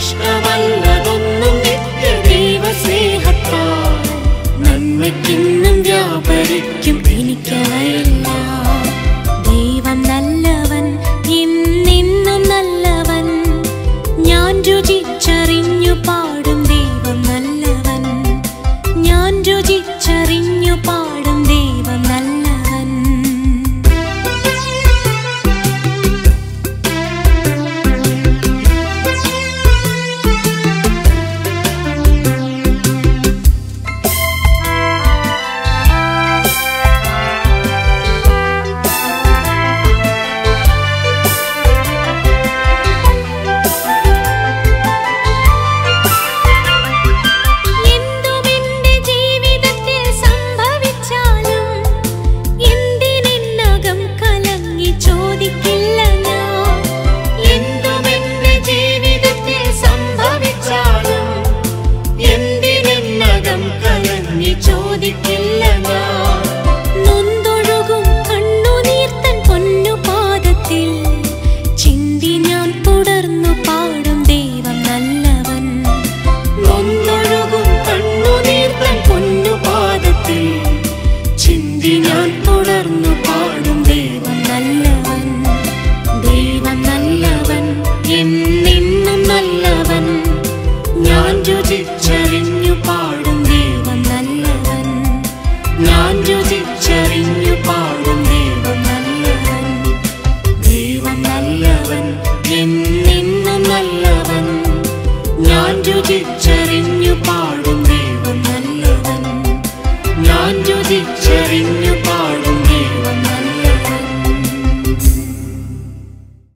നഷ്ടമല്ലതൊന്നും നിത്യദൈവസ്നേഹത്താ നന്മയ്ക്കിന്നും വ്യാപരിക്കും എനിക്കായെല്ലാം. ദൈവം നല്ലവൻ, ഇന്നും നല്ലവൻ, ഞാൻ രുചിച്ചറിഞ്ഞു പാടും ദൈവം നല്ലവൻ, ഞാൻ രുചിച്ചറിഞ്ഞു പാടും ദൈവം നല്ലവൻ. Sharing